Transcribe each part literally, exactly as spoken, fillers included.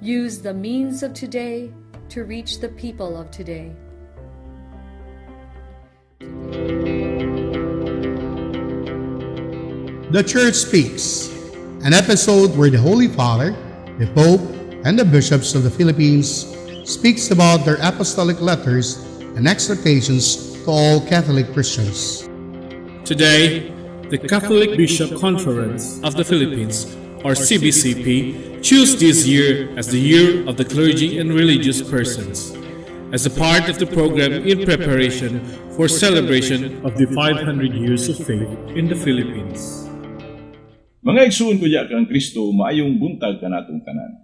Use the means of today to reach the people of today. The Church Speaks, an episode where the Holy Father, the Pope, and the Bishops of the Philippines speaks about their apostolic letters and exhortations to all Catholic Christians. Today, the Catholic Bishops Conference of the Philippines, or C B C P, chose this year as the Year of the Clergy and Religious Persons, as a part of the program in preparation for celebration of the five hundred years of faith in the Philippines. Mga igsoon ko diya kang Kristo, maayong buntag kanatong tanan.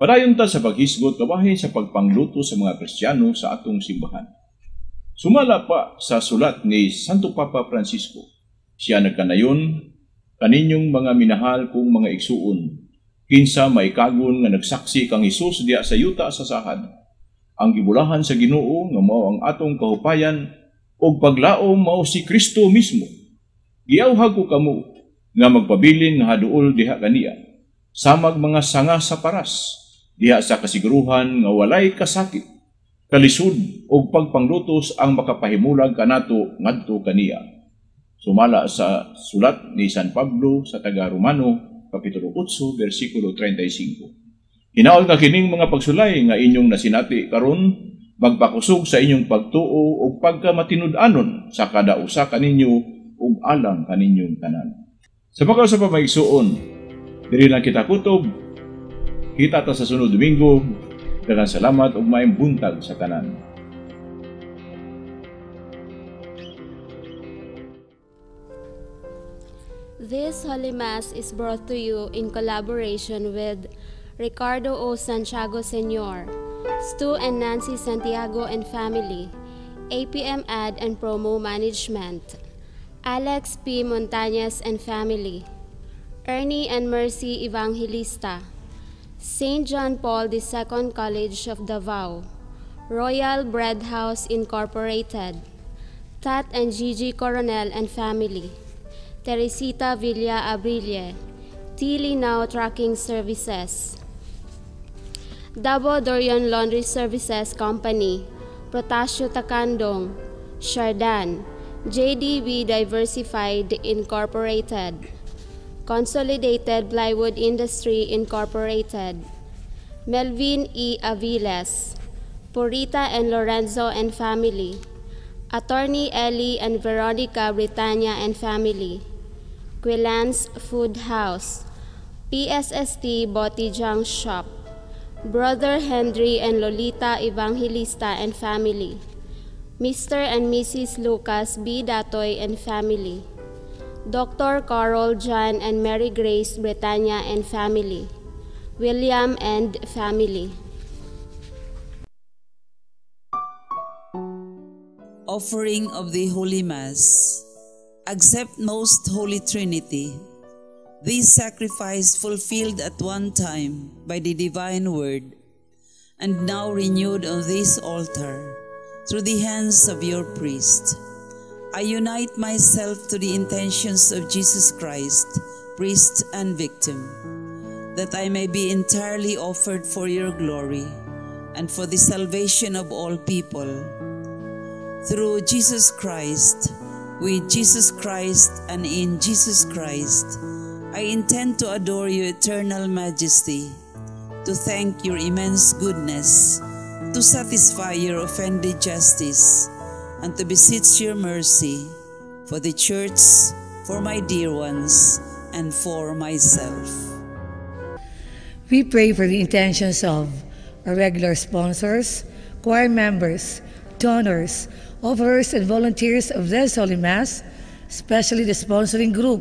Padayon ta sa paghisgot kabahin sa pagpangluto sa mga Kristiyano sa atong simbahan. Sumala pa sa sulat ni Santo Papa Francisco. Siya nagkanayon, kaninyong mga minahal kong mga igsuon, kinsa maikagon nga nagsaksi kang Hesus diya sa yuta sa sahad. Ang gibulahan sa Ginoo nga mao ang atong kahupayan og paglaom mao si Kristo mismo. Giyawhag ko kamo nga magpabilin nga haduol diha kaniya, samag mga sanga sa paras, diha sa kasiguruhan nga walay kasakit, kalisod o pagpanglutos ang makapahimulag kanato ngadto kaniya. Sumala sa sulat ni San Pablo sa Taga-Romano, Kapitulo eight, Versikulo thirty-five. Hinaol na kining mga pagsulay nga inyong nasinati karon, magpakusog sa inyong pagtuo o pagkamatinud-anon sa kada usa kaninyo o alang kaninyong tanan. Sa pagkaw sa pamaigsuon, diri lang kita kutob, kita ta sa sunod Domingo, daghang salamat ug maayong buntag sa tanan. This Holy Mass is brought to you in collaboration with Ricardo O. Santiago Senior, Stu and Nancy Santiago and Family, A P M Ad and Promo Management, Alex P. Montañez and Family, Ernie and Mercy Evangelista, Saint John Paul the Second College of Davao, Royal Bread House Incorporated, Tat and Gigi Coronel and Family, Teresita Villa Abrille, Tili Now Trucking Services, Dabo Dorion Laundry Services Company, Protasio Takandong, Shardan, J D B Diversified Incorporated, Consolidated Blywood Industry Incorporated, Melvin E. Aviles, Purita and Lorenzo and Family, Attorney Ellie and Veronica Britannia and Family, Quillan's Food House, P S S T Botijang Shop, Brother Henry and Lolita Evangelista and Family, Mister and Missus Lucas B. Datoy and Family, Doctor Carol John and Mary Grace Britannia and Family, William and Family. Offering of the Holy Mass. Accept, Most Holy Trinity, this sacrifice fulfilled at one time by the Divine Word and now renewed on this altar through the hands of your priest. I unite myself to the intentions of Jesus Christ, priest and victim, that I may be entirely offered for your glory and for the salvation of all people. Through Jesus Christ, with Jesus Christ, and in Jesus Christ, I intend to adore your eternal majesty, to thank your immense goodness, to satisfy your offended justice, and to beseech your mercy for the Church, for my dear ones, and for myself. We pray for the intentions of our regular sponsors, choir members, donors, offerers, and volunteers of this Holy Mass, especially the sponsoring group: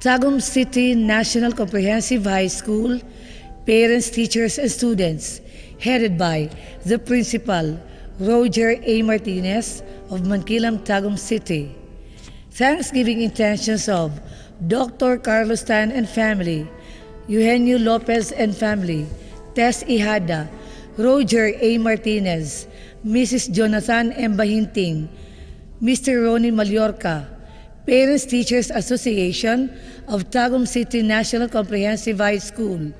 Tagum City National Comprehensive High School, parents, teachers, and students, headed by the Principal, Roger A. Martinez of Mankilam, Tagum City. Thanksgiving intentions of Doctor Carlos Tan and family, Eugenio Lopez and family, Tess Ihada, Roger A. Martinez, Missus Jonathan M. Bahinting, Mister Roni Mallorca, Parents Teachers Association of Tagum City National Comprehensive High School,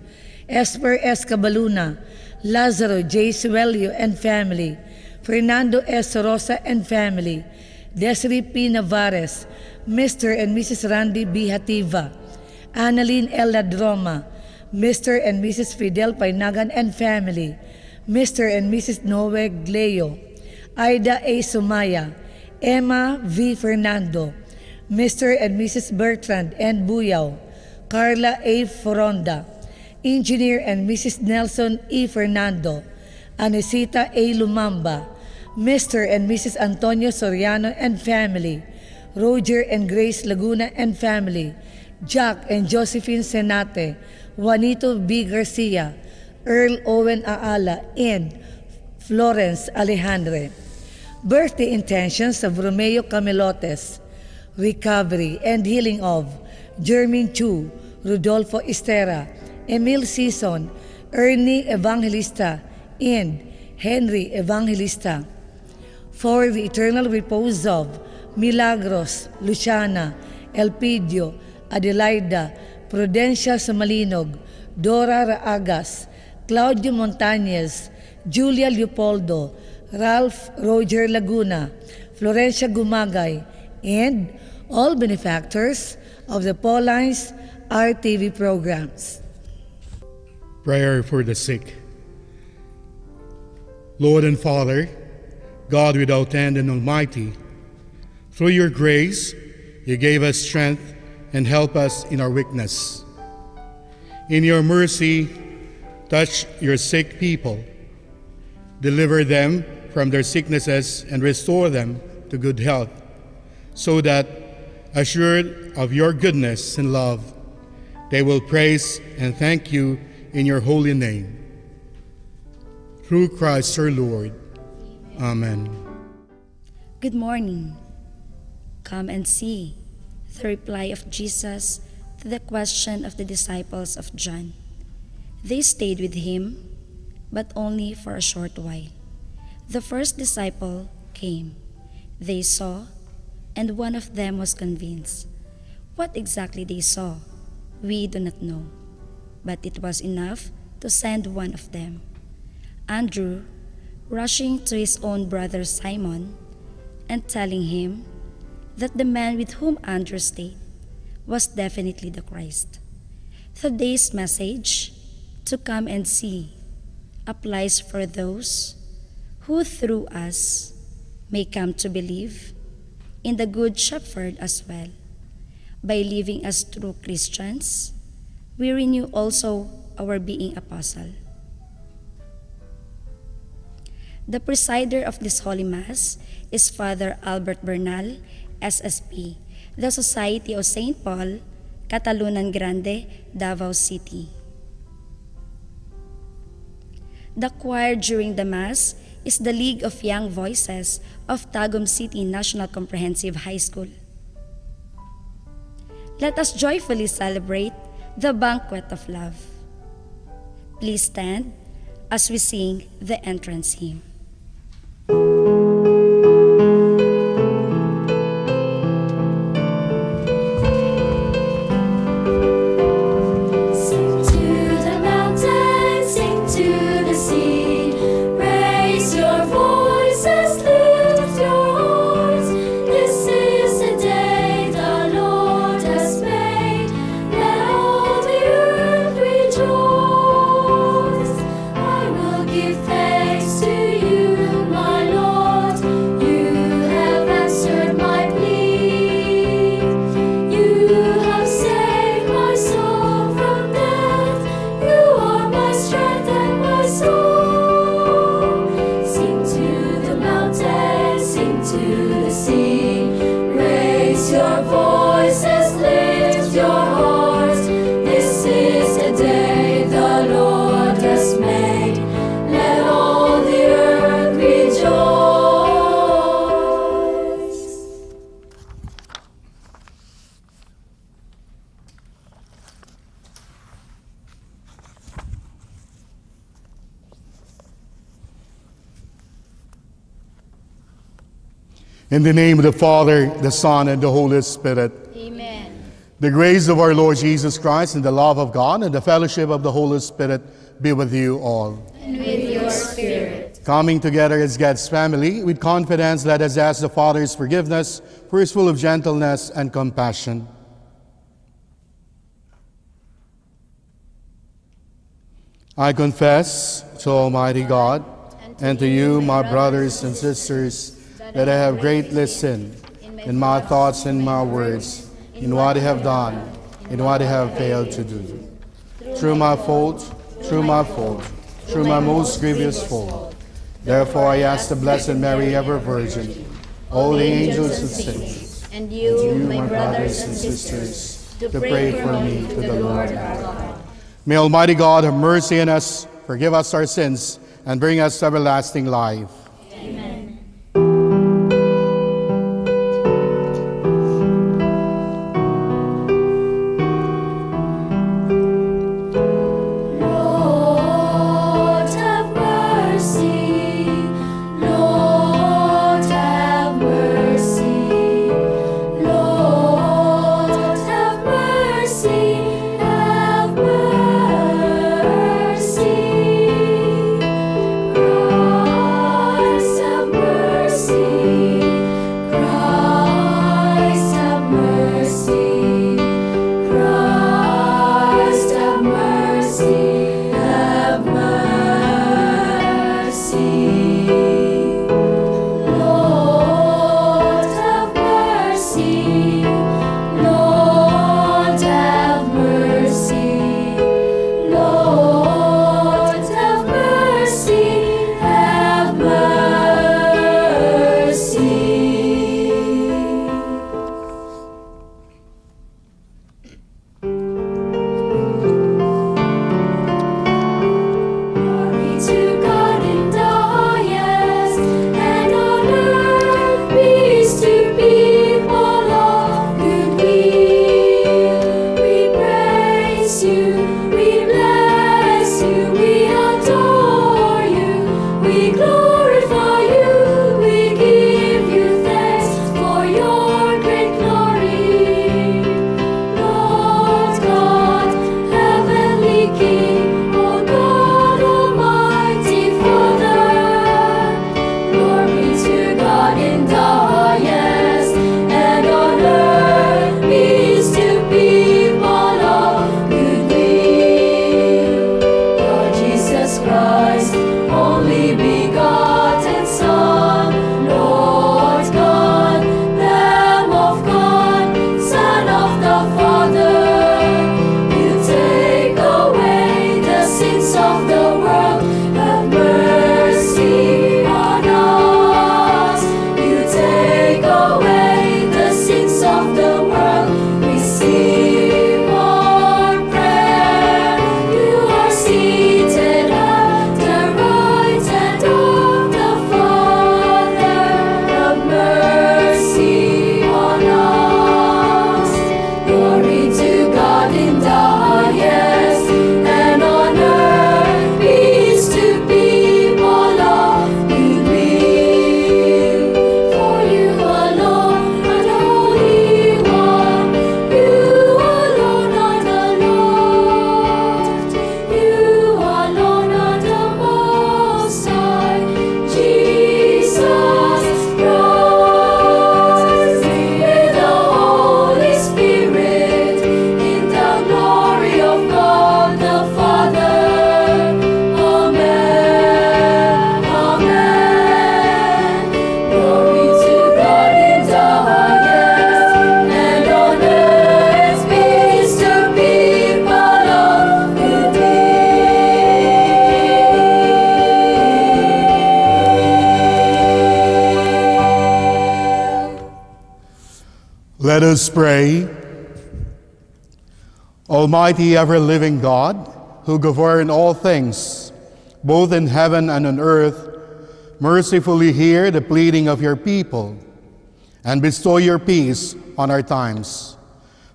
Esper S. Cabaluna, Lazaro J. Suelio and family, Fernando S. Sorosa and family, Desiree P. Navarez, Mister and Missus Randy B. Hativa, Annalyn L. Ladroma, Mister and Missus Fidel Painagan and family, Mister and Missus Noveg Gleo, Aida A. Sumaya, Emma V. Fernando, Mister and Missus Bertrand N. Buyao, Carla A. Foronda, Engineer and Missus Nelson E. Fernando, Anisita A. Lumamba, Mister and Missus Antonio Soriano and family, Roger and Grace Laguna and family, Jack and Josephine Senate, Juanito B. Garcia, Earl Owen Aala, and Florence Alejandre. Birthday intentions of Romeo Camelotes, recovery and healing of Jermaine Chu, Rodolfo Estera, Emil Season, Ernie Evangelista, and Henry Evangelista. For the eternal repose of Milagros, Luciana, Elpidio, Adelaida, Prudencia Somalinog, Dora Raagas, Claudio Montañez, Julia Leopoldo, Ralph Roger Laguna, Florencia Gumagay, and all benefactors of the Pauline's R T V programs. Prayer for the sick. Lord and Father, God without end and almighty, through your grace, you gave us strength and help us in our weakness. In your mercy, touch your sick people. Deliver them from their sicknesses and restore them to good health, so that, assured of your goodness and love, they will praise and thank you in your holy name. Through Christ our Lord. Amen. Good morning. Come and see the reply of Jesus to the question of the disciples of John. They stayed with him, but only for a short while. The first disciple came. They saw, and one of them was convinced. What exactly they saw, we do not know, but it was enough to send one of them. Andrew, rushing to his own brother Simon and telling him that the man with whom Andrew stayed was definitely the Christ. Today's message, to come and see, applies for those who through us may come to believe in the Good Shepherd as well. By living as true Christians, we renew also our being apostle. The presider of this Holy Mass is Father Albert Bernal, S S P, the Society of Saint Paul, Catalunan Grande, Davao City. The choir during the Mass is the League of Young Voices of Tagum City National Comprehensive High School. Let us joyfully celebrate the banquet of love. Please stand as we sing the entrance hymn. In the name of the Father, the Son, and the Holy Spirit. Amen. The grace of our Lord Jesus Christ and the love of God and the fellowship of the Holy Spirit be with you all. And with your spirit. Coming together as God's family, with confidence let us ask the Father's forgiveness, for he is full of gentleness and compassion. I confess to Almighty God and to you, my brothers and sisters, that I have greatly sinned in my thoughts and my words, in what I have done, in what I have failed to do. Through my fault, through my fault, through my most grievous fault. Therefore I ask the Blessed Mary, ever Virgin, all the angels and saints, and you, my brothers and sisters, to pray for me to the Lord our God. May Almighty God have mercy on us, forgive us our sins, and bring us to everlasting life. Amen. Lord, have mercy. Lord, have mercy. Lord, have mercy. Have mercy. Let us pray. Almighty, ever-living God, who govern all things, both in heaven and on earth, mercifully hear the pleading of your people and bestow your peace on our times.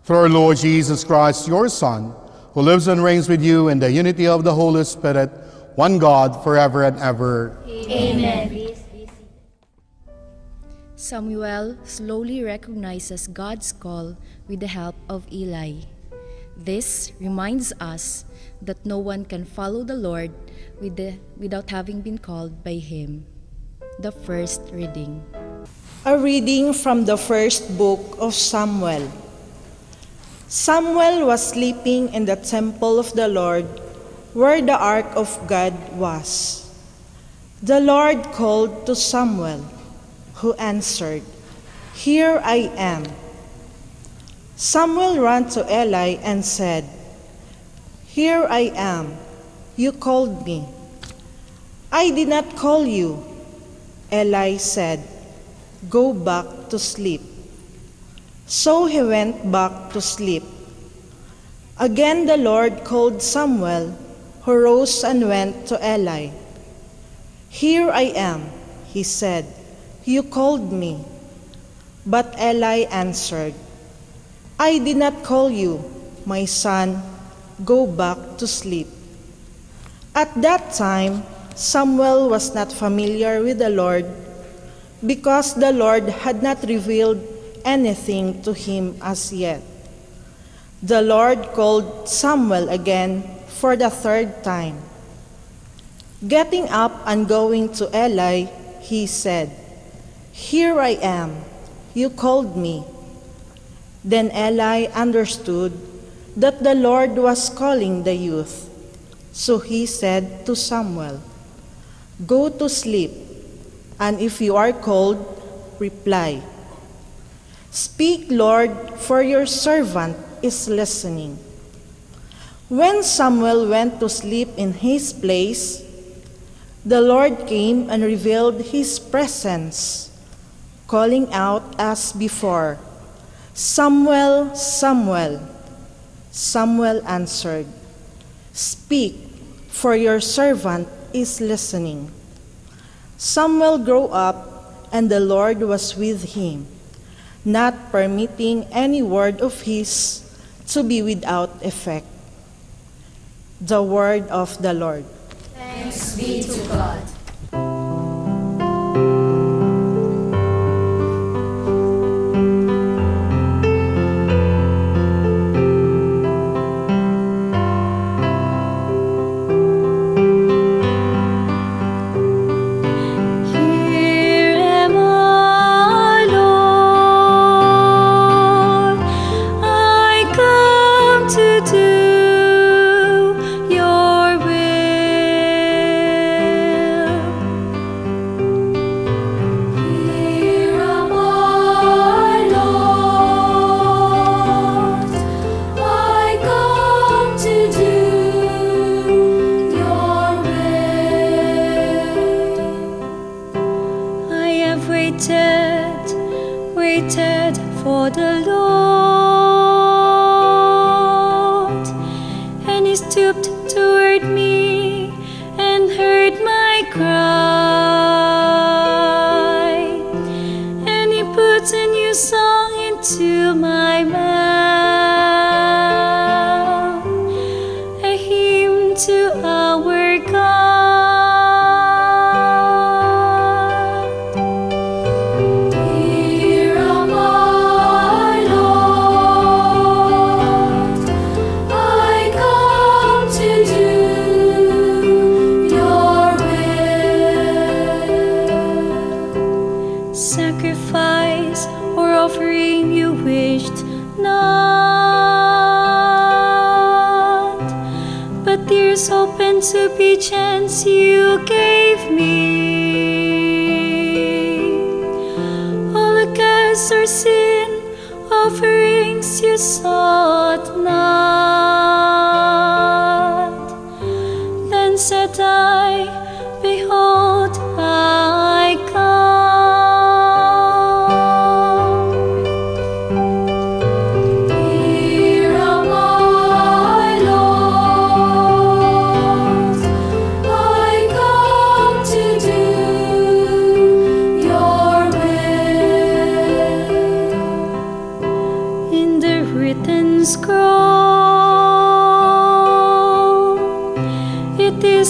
Through our Lord Jesus Christ, your Son, who lives and reigns with you in the unity of the Holy Spirit, one God, forever and ever. Amen. Samuel slowly recognizes God's call with the help of Eli. This reminds us that no one can follow the Lord with the, without having been called by Him. The first reading. A reading from the first book of Samuel. Samuel was sleeping in the temple of the Lord, where the ark of God was. The Lord called to Samuel, who answered, "Here I am." Samuel ran to Eli and said, "Here I am. You called me." "I did not call you," Eli said. "Go back to sleep." So he went back to sleep. Again the Lord called Samuel, who rose and went to Eli. "Here I am," he said. "You called me." But Eli answered, "I did not call you, my son. Go back to sleep." At that time, Samuel was not familiar with the Lord, because the Lord had not revealed anything to him as yet. The Lord called Samuel again for the third time. Getting up and going to Eli, he said, "Here I am. You called me." Then Eli understood that the Lord was calling the youth. So he said to Samuel, "Go to sleep, and if you are called, reply. Speak, Lord, for your servant is listening." When Samuel went to sleep in his place, the Lord came and revealed his presence, calling out as before, "Samuel, Samuel." Samuel answered, "Speak, for your servant is listening." Samuel grew up, and the Lord was with him, not permitting any word of his to be without effect. The word of the Lord. Thanks be to God.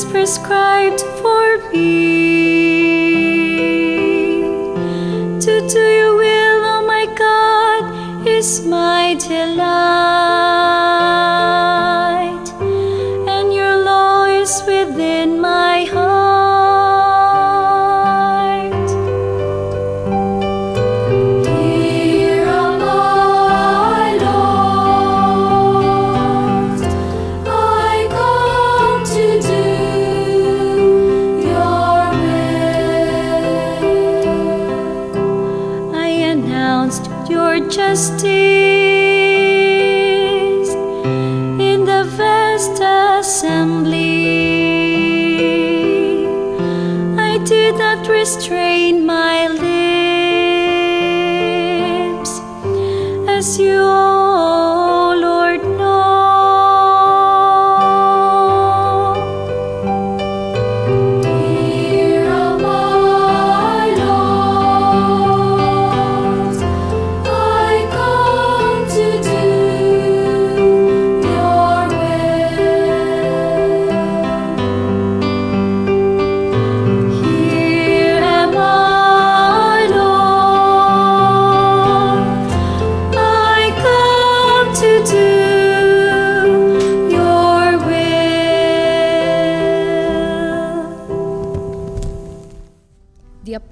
Prescribed for me to do is my delight, and your law is within my heart. Here am I, Lord, I come to do your will. I announced your justice in the vast assembly. I did not restrain my lips, as you, O Lord,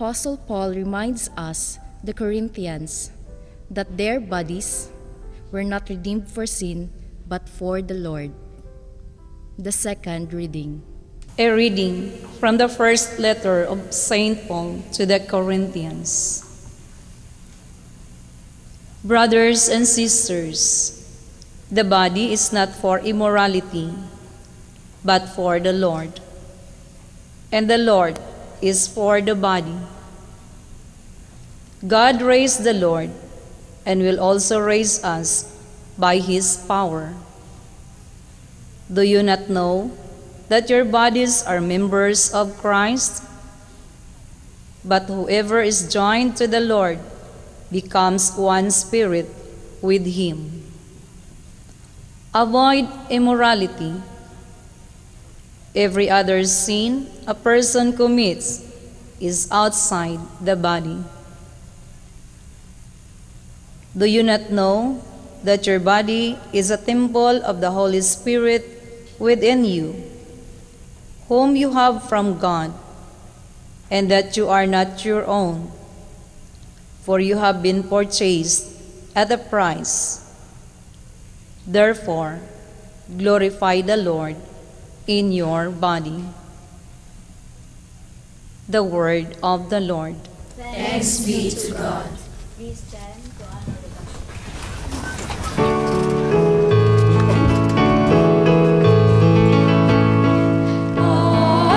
Apostle Paul reminds us, the Corinthians, that their bodies were not redeemed for sin, but for the Lord. The second reading. A reading from the first letter of Saint Paul to the Corinthians. Brothers and sisters, the body is not for immorality, but for the Lord, and the Lord is for the body. God raised the Lord and will also raise us by his power. Do you not know that your bodies are members of Christ? But whoever is joined to the Lord becomes one spirit with him. Avoid immorality. Every other sin a person commits is outside the body. Do you not know that your body is a temple of the Holy Spirit within you, whom you have from God, and that you are not your own? For you have been purchased at a price. Therefore, glorify the Lord in your body. The word of the Lord. Thanks be to God. Please stand to honor the gospel.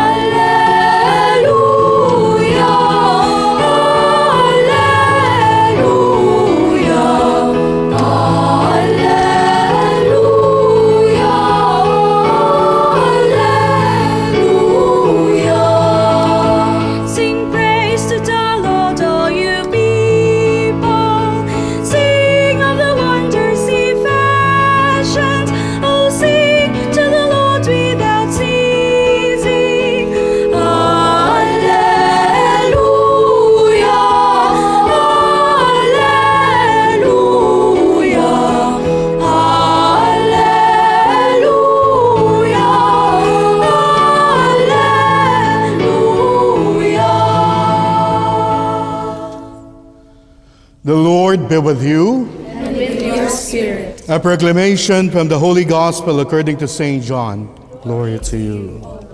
Alleluia, alleluia, alleluia. Be with you. And with your spirit. A proclamation from the Holy Gospel according to Saint John. Glory to you, O Lord.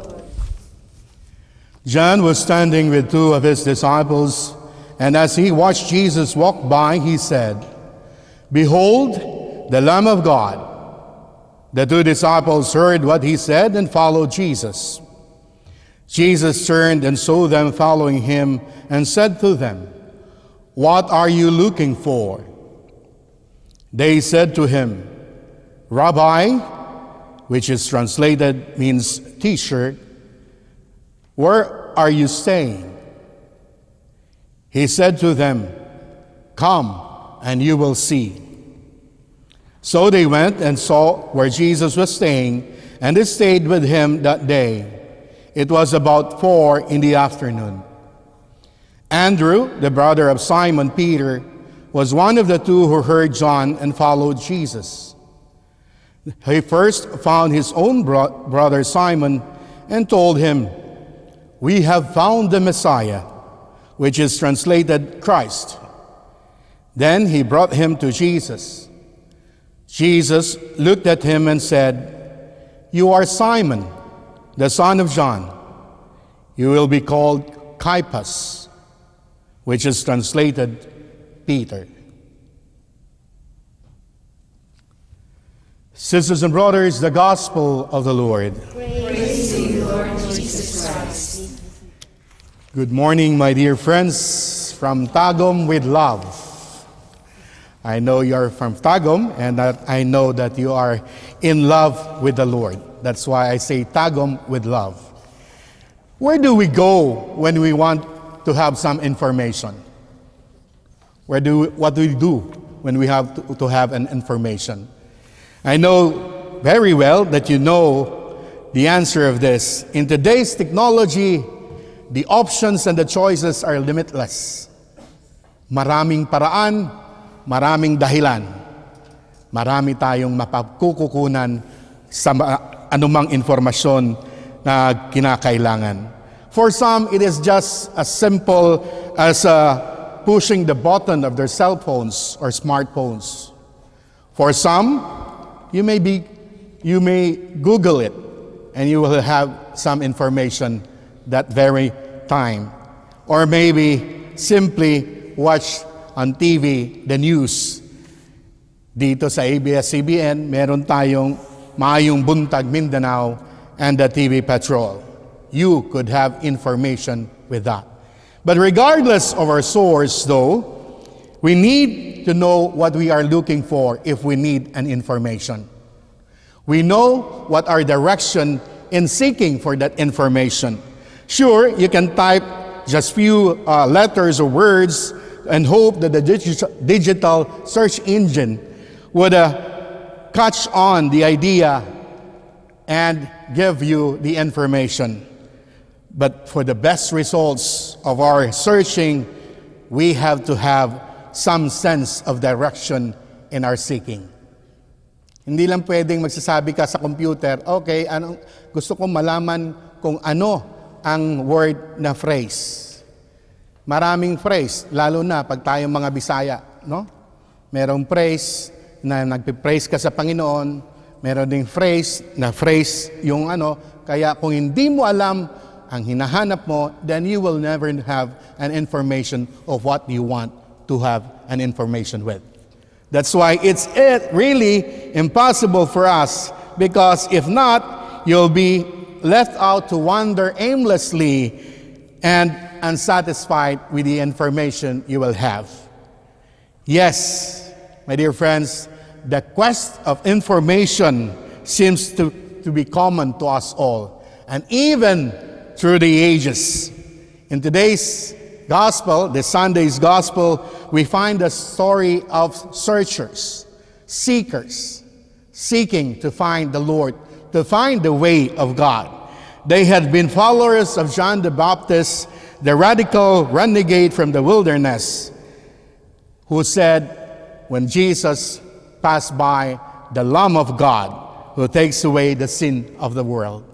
John was standing with two of his disciples, and as he watched Jesus walk by, he said, "Behold, the Lamb of God." The two disciples heard what he said and followed Jesus. Jesus turned and saw them following him and said to them, "What are you looking for?" They said to him, "Rabbi," which is translated means teacher, "where are you staying?" He said to them, "Come and you will see." So they went and saw where Jesus was staying, and they stayed with him that day. It was about four in the afternoon. Andrew, the brother of Simon Peter, was one of the two who heard John and followed Jesus. He first found his own bro brother Simon and told him, "We have found the Messiah," which is translated Christ. Then he brought him to Jesus. Jesus looked at him and said, "You are Simon, the son of John. You will be called Caiaphas," which is translated Peter. Sisters and brothers, the gospel of the Lord. Praise to you, Lord Jesus Christ. Good morning, my dear friends, from Tagum with love. I know you are from Tagum, and that I know that you are in love with the Lord. That's why I say Tagum with love. Where do we go when we want to have some information? Where do we, what do we do when we have to, to have an information? I know very well that you know the answer of this. In today's technology, the options and the choices are limitless. Maraming paraan, maraming dahilan. Marami tayong mapagkukunan sa anumang informasyon na kinakailangan. For some, it is just as simple as a pushing the button of their cell phones or smartphones. For some, you may be, you may Google it, and you will have some information that very time. Or maybe simply watch on T V the news. Dito sa A B S C B N, meron tayong Maayong Buntag Mindanao and the T V Patrol. You could have information with that. But regardless of our source, though, we need to know what we are looking for if we need an information. We know what our direction in seeking for that information. Sure, you can type just few uh, letters or words and hope that the digi digital search engine would uh, catch on the idea and give you the information. But for the best results of our searching, we have to have some sense of direction in our seeking. Hindi lang pwedeng magsasabi ka sa computer, okay, anong, gusto kong malaman kung ano ang word na phrase. Maraming phrase, lalo na pag tayong mga Bisaya, no? Merong phrase na nagpipraise ka sa Panginoon, meron ding phrase na phrase yung ano, kaya kung hindi mo alam ang hinahanap mo, then you will never have an information of what you want to have an information with. That's why it's really impossible for us, because if not, you'll be left out to wander aimlessly and unsatisfied with the information you will have. Yes, my dear friends, the quest of information seems to, to be common to us all, and even through the ages. In today's gospel, this Sunday's gospel, we find the story of searchers, seekers, seeking to find the Lord, to find the way of God. They had been followers of John the Baptist, the radical renegade from the wilderness, who said, when Jesus passed by, the Lamb of God, who takes away the sin of the world.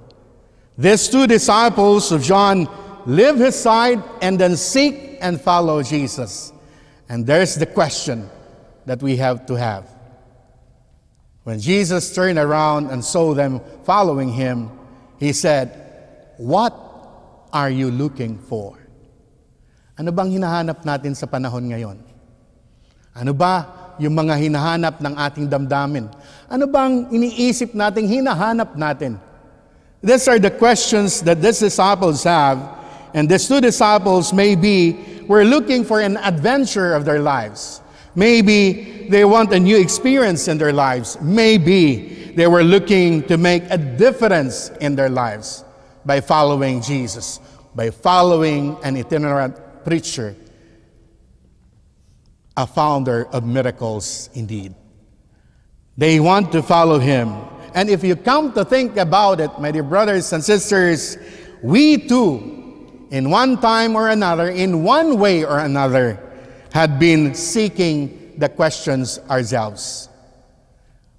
These two disciples of John live his side and then seek and follow Jesus. And there's the question that we have to have. When Jesus turned around and saw them following him, he said, "What are you looking for?" Ano bang hinahanap natin sa panahon ngayon? Ano ba yung mga hinahanap ng ating damdamin? Ano bang iniisip natin, hinahanap natin? These are the questions that these disciples have, and these two disciples maybe were looking for an adventure of their lives. Maybe they want a new experience in their lives. Maybe they were looking to make a difference in their lives by following Jesus, by following an itinerant preacher, a founder of miracles indeed. They want to follow him. And if you come to think about it, my dear brothers and sisters, we too, in one time or another, in one way or another, had been seeking the questions ourselves.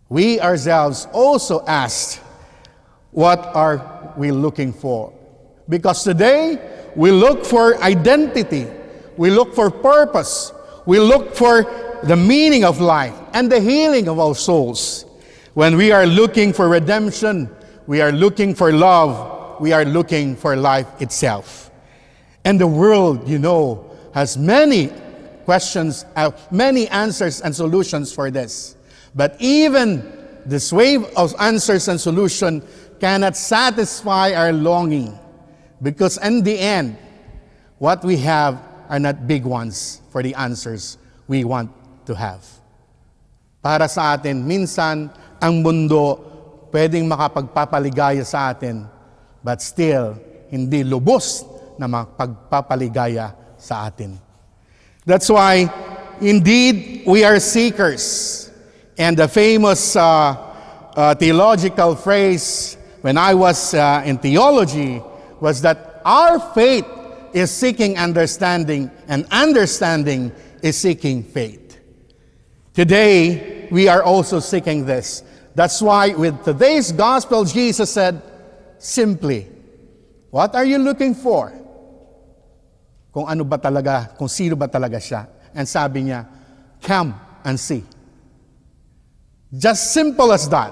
We ourselves also asked, what are we looking for? Because today, we look for identity, we look for purpose, we look for the meaning of life and the healing of our souls. When we are looking for redemption, we are looking for love, we are looking for life itself. And the world, you know, has many questions, uh, many answers and solutions for this. But even this wave of answers and solution cannot satisfy our longing, because in the end, what we have are not big ones for the answers we want to have. Para sa atin, minsan, ang mundo pwedeng makapagpapaligaya sa atin, but still, hindi lubos na makapagpapaligaya sa atin. That's why, indeed, we are seekers. And the famous uh, uh, theological phrase, when I was uh, in theology, was that our faith is seeking understanding, and understanding is seeking faith. Today, we are also seeking this. That's why with today's gospel, Jesus said, simply, what are you looking for? Kung ano ba talaga, kung sino ba talaga siya. And sabi niya, come and see. Just simple as that.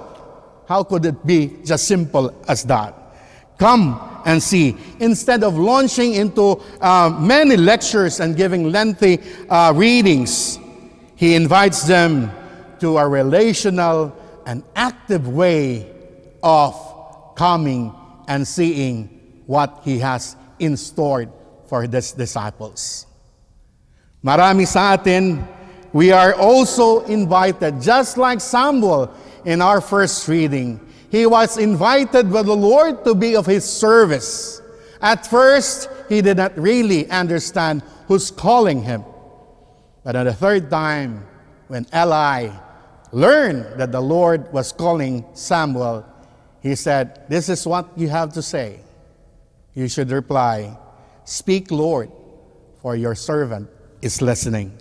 How could it be just simple as that? Come and see. Instead of launching into uh, many lectures and giving lengthy uh, readings, he invites them to a relational and active way of coming and seeing what he has in store for his disciples. Marami sa atin, we are also invited, just like Samuel in our first reading. He was invited by the Lord to be of his service. At first, he did not really understand who's calling him. But on the third time, when Eli learned that the Lord was calling Samuel, he said, this is what you have to say. You should reply, speak, Lord, for your servant is listening.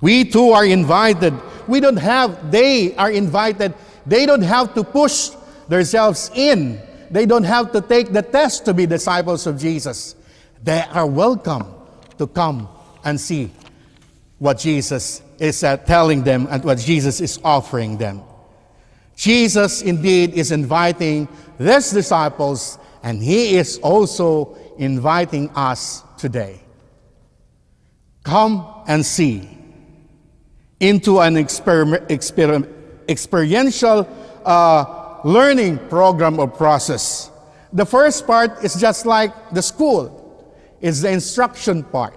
We too are invited. We don't have, they are invited. They don't have to push themselves in. They don't have to take the test to be disciples of Jesus. They are welcome to come and see what Jesus is uh, telling them and what Jesus is offering them. Jesus indeed is inviting these disciples, and he is also inviting us today. Come and see into an exper exper experiential uh, learning program or process. The first part is just like the school. It's the instruction part.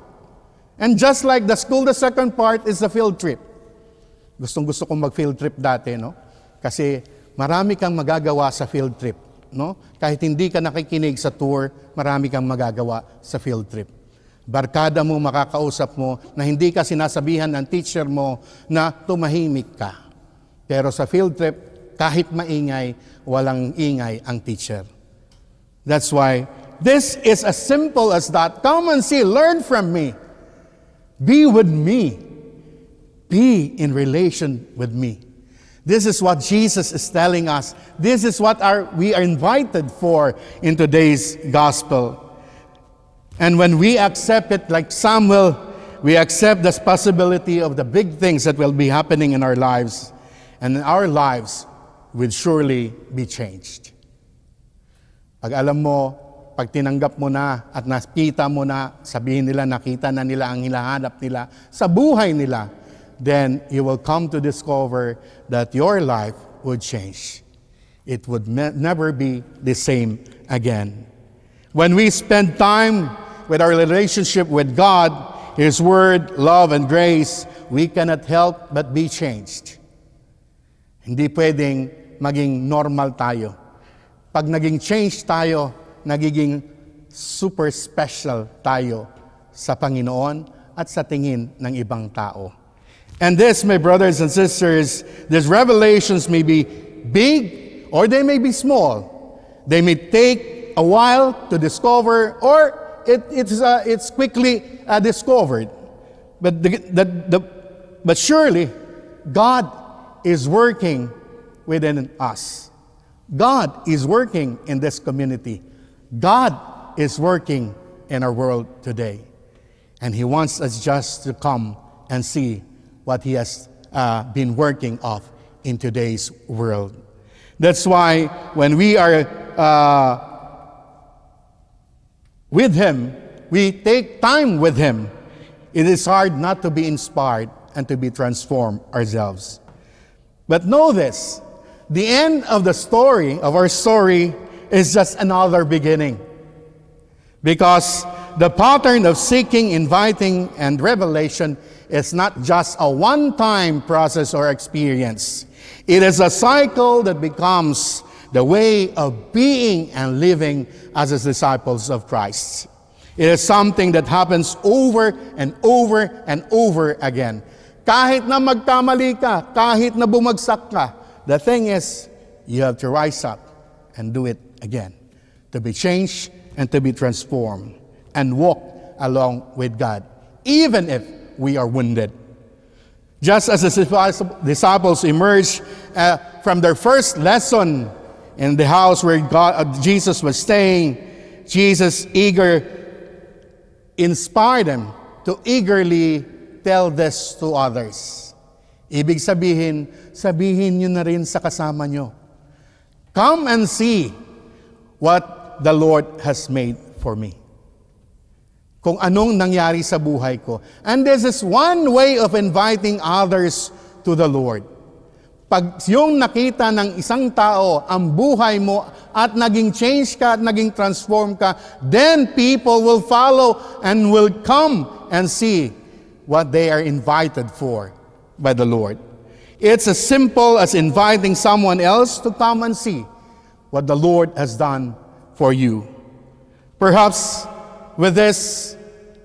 And just like the school, the second part is the field trip. Gustong gusto kong mag-field trip dati, no? Kasi marami kang magagawa sa field trip, no? Kahit hindi ka nakikinig sa tour, marami kang magagawa sa field trip. Barkada mo, makakausap mo, na hindi ka sinasabihan ng teacher mo na tumahimik ka. Pero sa field trip, kahit maingay, walang ingay ang teacher. That's why this is as simple as that. Come and see, learn from me. Be with me. Be in relation with me. This is what Jesus is telling us. This is what our, we are invited for in today's gospel. And when we accept it, like Samuel, we accept this possibility of the big things that will be happening in our lives. And our lives will surely be changed. Pag alam mo, pag tinanggap mo na at nakita mo na, sabihin nila, nakita na nila ang hinahanap nila sa buhay nila, then you will come to discover that your life would change. It would never be the same again. When we spend time with our relationship with God, His Word, love, and grace, we cannot help but be changed. Hindi pwedeng maging normal tayo. Pag naging change tayo, nagiging super special tayo sa Panginoon at sa tingin ng ibang tao. And this, my brothers and sisters, these revelations may be big or they may be small. They may take a while to discover or it, it's, uh, it's quickly uh, discovered. But, the, the, the, but surely, God is working within us. God is working in this community. God is working in our world today. And He wants us just to come and see what He has uh, been working of in today's world. That's why when we are uh, with Him, we take time with Him. It is hard not to be inspired and to be transformed ourselves. But know this, the end of the story, of our story, is just another beginning. Because the pattern of seeking, inviting, and revelation is not just a one-time process or experience. It is a cycle that becomes the way of being and living as disciples of Christ. It is something that happens over and over and over again. Kahit na magkamali ka, kahit na bumagsak ka, the thing is, you have to rise up and do it again, to be changed and to be transformed, and walk along with God, even if we are wounded. Just as the disciples emerged uh, from their first lesson in the house where God, uh, Jesus was staying, Jesus eager inspired them to eagerly tell this to others. Ibig sabihin, sabihin nyo na rin sa kasama nyo. Come and see what the Lord has made for me. Kung anong nangyari sa buhay ko. And this is one way of inviting others to the Lord. Pag yung nakita ng isang tao ang buhay mo at naging change ka at naging transform ka, then people will follow and will come and see what they are invited for by the Lord. It's as simple as inviting someone else to come and see what the Lord has done for you. Perhaps with this,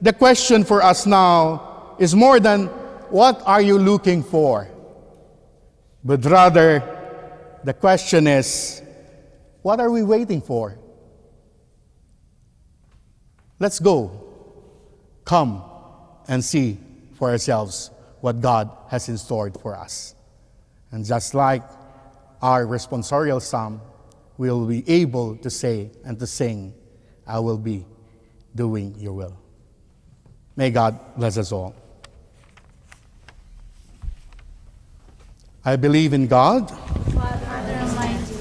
the question for us now is more than, what are you looking for? But rather, the question is, what are we waiting for? Let's go. Come and see for ourselves what God has in store for us. And just like our responsorial psalm, we will be able to say and to sing, I will be doing your will. May God bless us all. I believe in God, Father Almighty,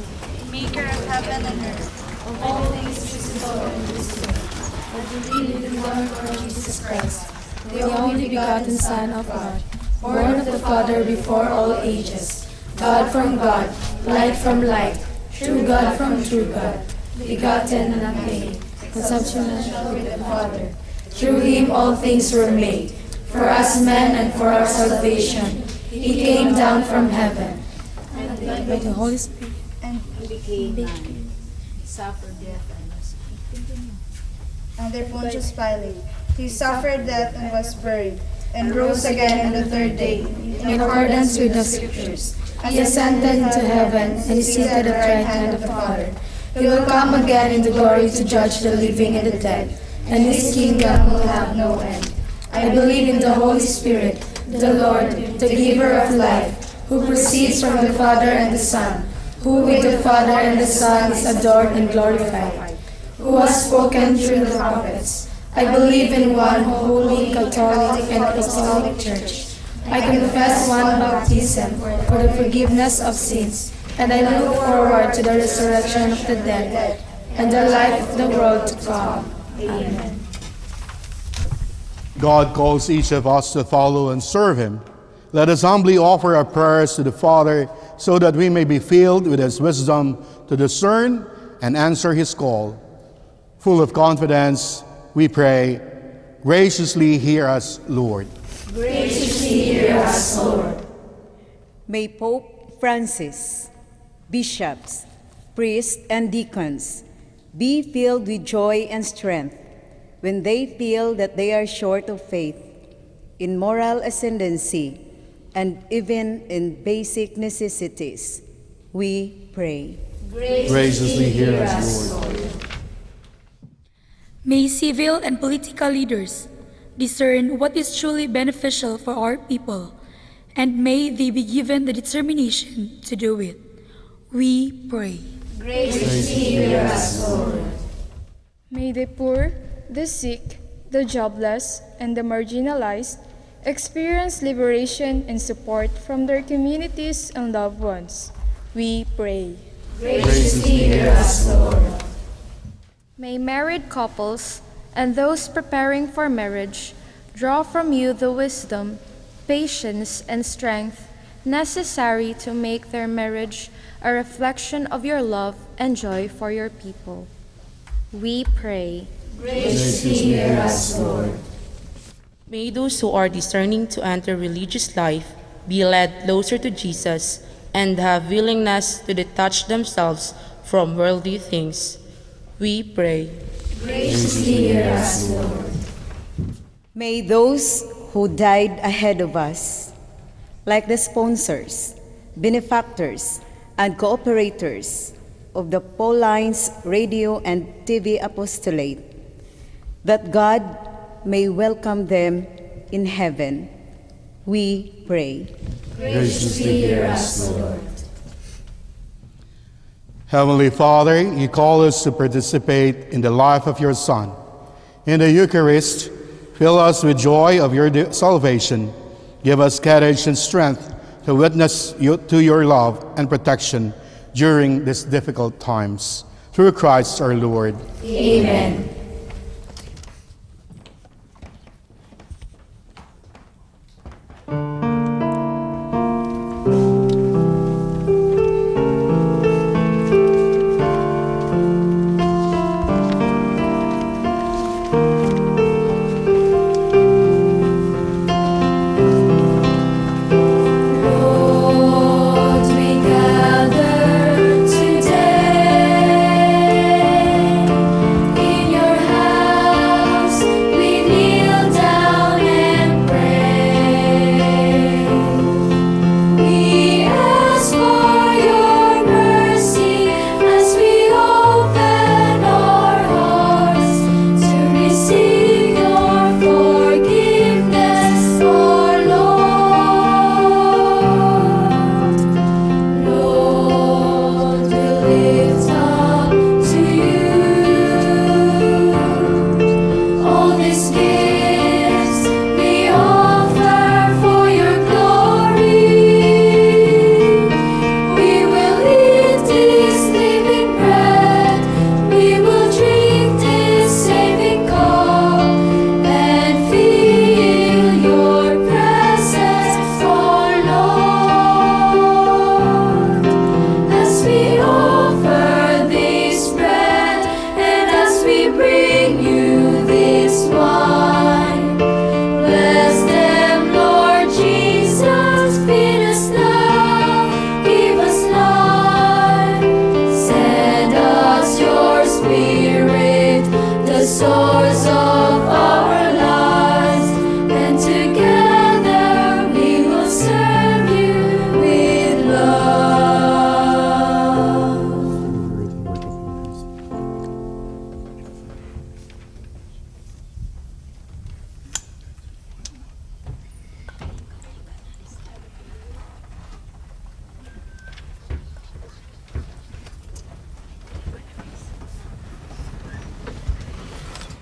Maker of heaven and earth, of all things visible and invisible. I believe in one Lord Jesus Christ, the only begotten Son of God, born of the Father before all ages, God from God, light from light, true God from true God, begotten and unmade, consubstantial with the Father. Through Him all things were made, for us men and for our salvation. He came down from heaven, and and by the Holy Spirit, and became man, suffered death, and was crucified. Under Pontius Pilate, He suffered death and was buried, and rose again on the third day, in accordance with the Scriptures. He ascended into heaven, and is seated at the right hand of the Father. He will come again in the glory to judge the living and the dead, and His kingdom will have no end. I believe in the Holy Spirit, the Lord, the giver of life, who proceeds from the Father and the Son, who with the Father and the Son is adored and glorified, who has spoken through the prophets. I believe in one holy, Catholic, and Apostolic Church. I confess one baptism for the forgiveness of sins, and I look forward to the resurrection of the dead and the life of the world to come. Amen. God calls each of us to follow and serve Him. Let us humbly offer our prayers to the Father so that we may be filled with His wisdom to discern and answer His call. Full of confidence, we pray, graciously hear us, Lord. Graciously hear us, Lord. May Pope Francis, bishops, priests, and deacons be filled with joy and strength when they feel that they are short of faith, in moral ascendancy, and even in basic necessities. We pray. Graciously, Graciously hear us, Lord. May civil and political leaders discern what is truly beneficial for our people, and may they be given the determination to do it. We pray. Gracious hear us, Lord. May the poor, the sick, the jobless, and the marginalized experience liberation and support from their communities and loved ones. We pray. Gracious hear us, Lord. May married couples and those preparing for marriage draw from you the wisdom, patience, and strength necessary to make their marriage a reflection of your love and joy for your people. We pray. Gracious hear us, Lord. May those who are discerning to enter religious life be led closer to Jesus and have willingness to detach themselves from worldly things. We pray. Gracious hear us, Lord. May those who died ahead of us, like the sponsors, benefactors, and cooperators of the Pauline's radio and T V apostolate, that God may welcome them in heaven. We pray. Graciously hear us, Lord. Heavenly Father, you call us to participate in the life of your Son. In the Eucharist, fill us with joy of your salvation. Give us courage and strength to witness you, to your love and protection during these difficult times. Through Christ our Lord. Amen.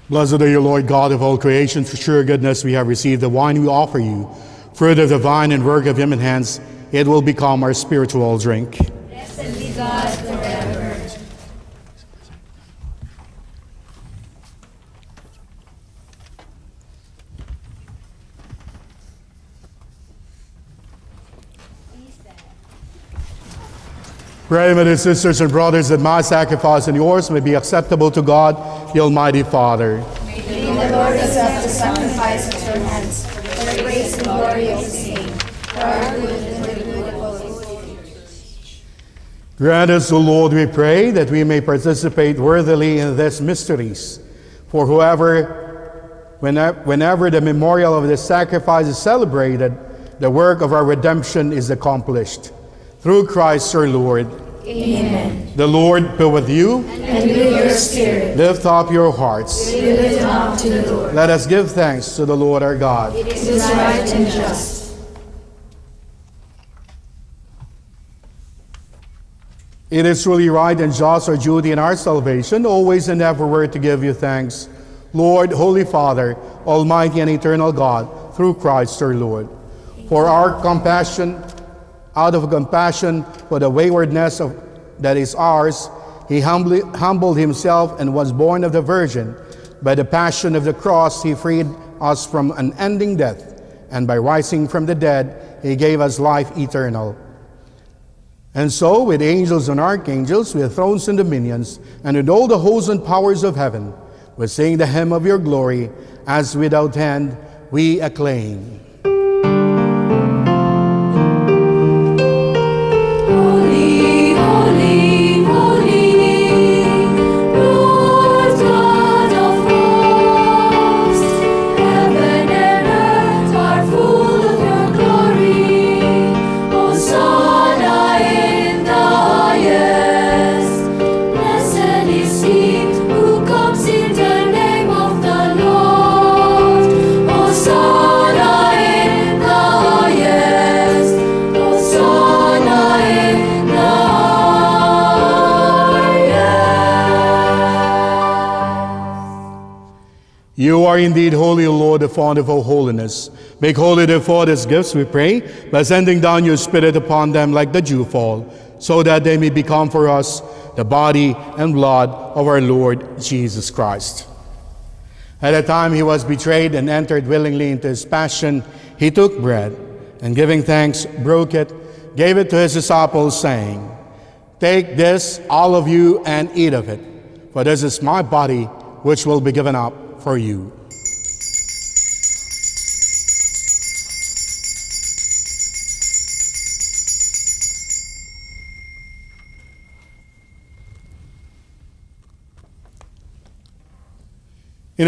Blessed are you, Lord God of all creation. For sure goodness we have received the wine we offer you. Fruit of the vine and work of human hands, it will become our spiritual drink. Blessed be God forever. Pray, my dear sisters and brothers, that my sacrifice and yours may be acceptable to God, the Almighty Father. May the Lord accept the sacrifice of your hands for the grace and glory of his name, for our good and the good of his Holy Church. Grant us, O Lord, we pray, that we may participate worthily in these mysteries. For whoever, whenever, whenever the memorial of this sacrifice is celebrated, the work of our redemption is accomplished. Through Christ our Lord. Amen. The Lord be with you. And with your spirit. Lift up your hearts. We lift them up to the Lord. Let us give thanks to the Lord our God. It is right and just. It is truly right and just, our duty and our salvation, always and everywhere to give you thanks, Lord, Holy Father, Almighty and Eternal God, through Christ our Lord. For our compassion, out of compassion for the waywardness of, that is ours, he humbly, humbled himself and was born of the Virgin. By the passion of the cross, he freed us from unending death, and by rising from the dead, he gave us life eternal. And so, with angels and archangels, with thrones and dominions, and with all the hosts and powers of heaven, we sing the hymn of your glory, as without end we acclaim. Holy, holy, holy. You are indeed holy, O Lord, the fount of all holiness. Make holy, therefore, these gifts, we pray, by sending down your Spirit upon them like the dewfall, so that they may become for us the body and blood of our Lord Jesus Christ. At the time he was betrayed and entered willingly into his passion, he took bread, and giving thanks, broke it, gave it to his disciples, saying, "Take this, all of you, and eat of it, for this is my body, which will be given up for you." In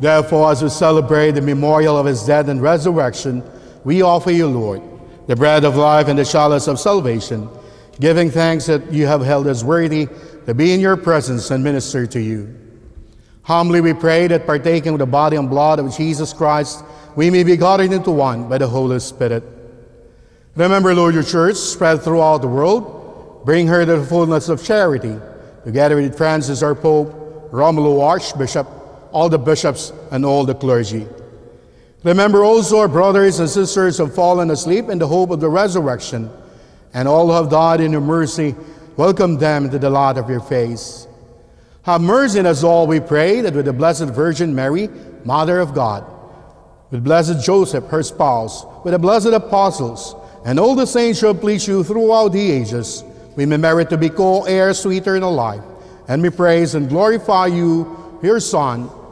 Therefore, as we celebrate the memorial of his death and resurrection, we offer you, Lord, the bread of life and the chalice of salvation, giving thanks that you have held us worthy to be in your presence and minister to you. Humbly we pray that, partaking of the body and blood of Jesus Christ, we may be gathered into one by the Holy Spirit. Remember, Lord, your church spread throughout the world. Bring her to the fullness of charity, together with Francis our Pope, Romulo Archbishop, all the bishops, and all the clergy. Remember also our brothers and sisters who have fallen asleep in the hope of the resurrection, and all who have died in your mercy, welcome them to the light of your face. Have mercy on us all, we pray, that with the Blessed Virgin Mary, Mother of God, with blessed Joseph, her spouse, with the blessed apostles, and all the saints who have pleased you throughout the ages, we may merit to be co-heirs to eternal life, and we praise and glorify you, your Son,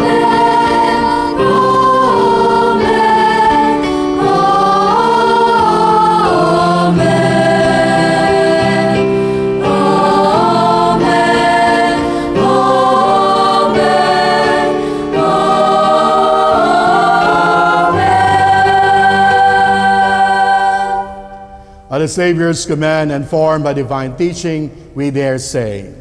Amen. Amen. At the Savior's command and formed by divine teaching, we dare say.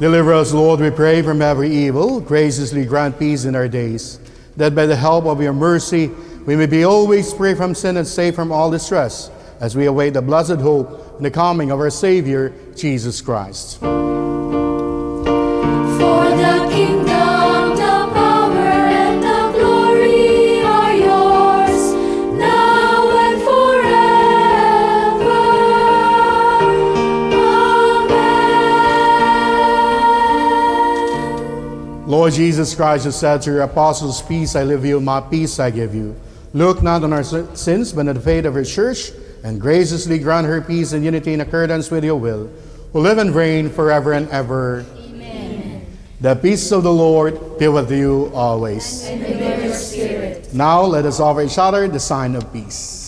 Deliver us, Lord, we pray, from every evil. Graciously grant peace in our days, that by the help of your mercy, we may be always free from sin and safe from all distress, as we await the blessed hope and the coming of our Savior, Jesus Christ. For the kingdom, the power, and the glory are yours, now and forever. Amen. Lord Jesus Christ, you said to your apostles, peace I leave you, my peace I give you. Look not on our sins, but on the faith of your church, and graciously grant her peace and unity in accordance with your will, who live and reign forever and ever. Amen. The peace of the Lord be with you always. And with your spirit. Now let us offer each other the sign of peace.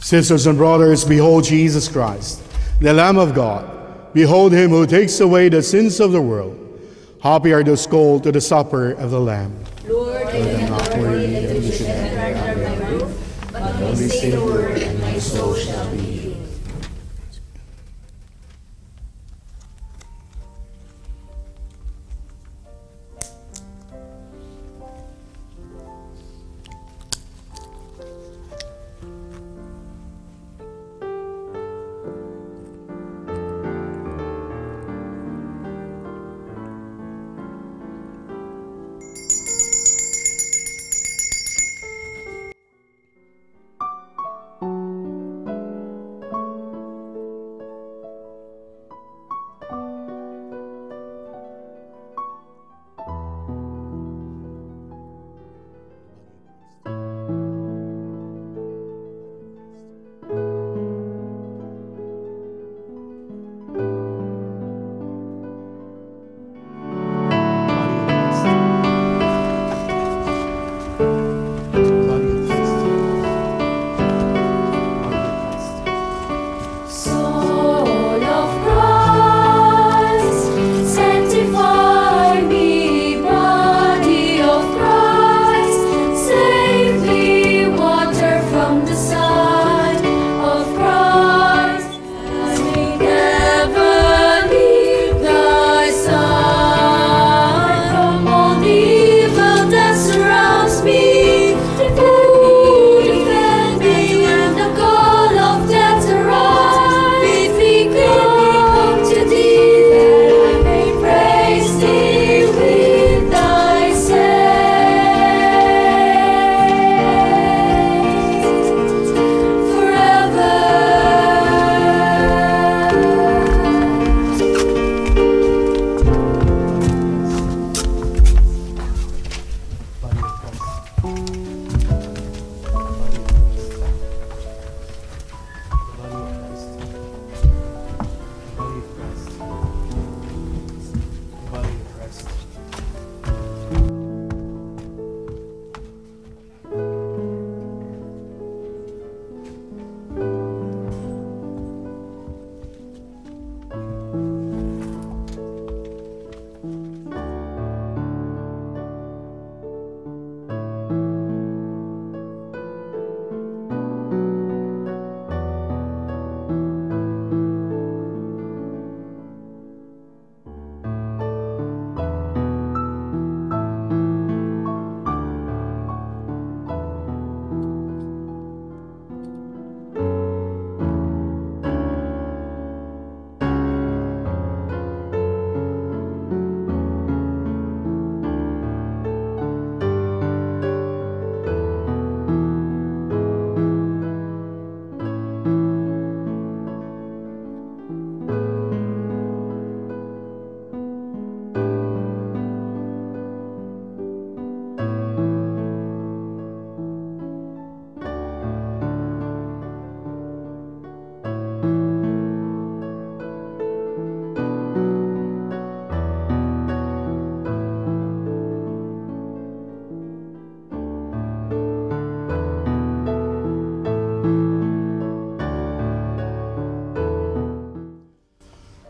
Sisters and brothers, behold Jesus Christ, the Lamb of God. Behold him who takes away the sins of the world. Happy are those called to the supper of the Lamb. Lord, I am not worthy that you should enter my roof, but only say the word, and my soul shall be healed.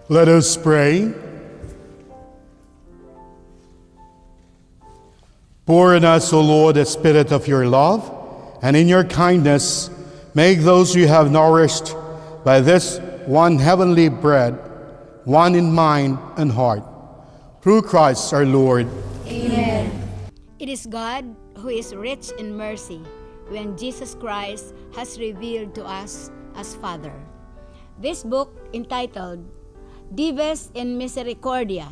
Let us pray. Pour in us, O Lord, the spirit of your love, and in your kindness make those you have nourished by this one heavenly bread, one in mind and heart. Through Christ our Lord. Amen. It is God who is rich in mercy when Jesus Christ has revealed to us as Father. This book, entitled Dives in Misericordia,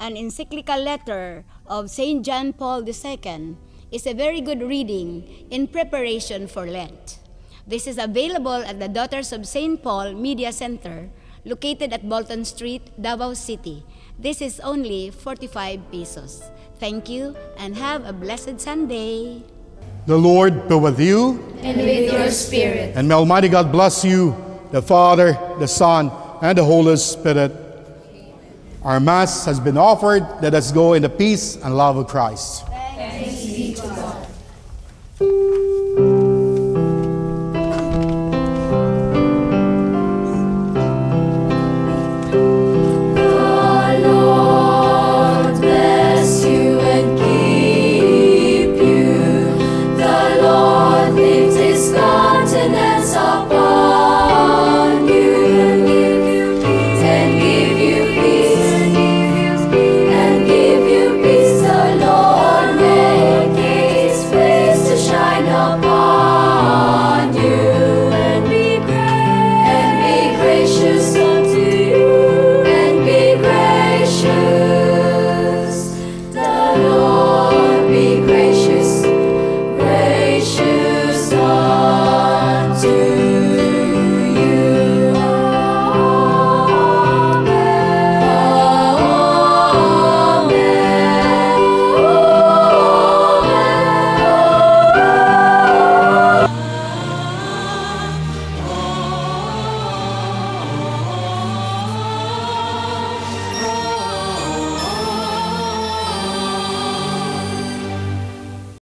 an encyclical letter of Saint John Paul the Second, is a very good reading in preparation for Lent. This is available at the Daughters of Saint Paul Media Center, located at Bolton Street, Davao City. This is only forty-five pesos. Thank you and have a blessed Sunday. The Lord be with you. And with your spirit. And may Almighty God bless you, the Father, the Son, and the Holy Spirit. Amen. Our Mass has been offered. Let us go in the peace and love of Christ. Thanks be to God.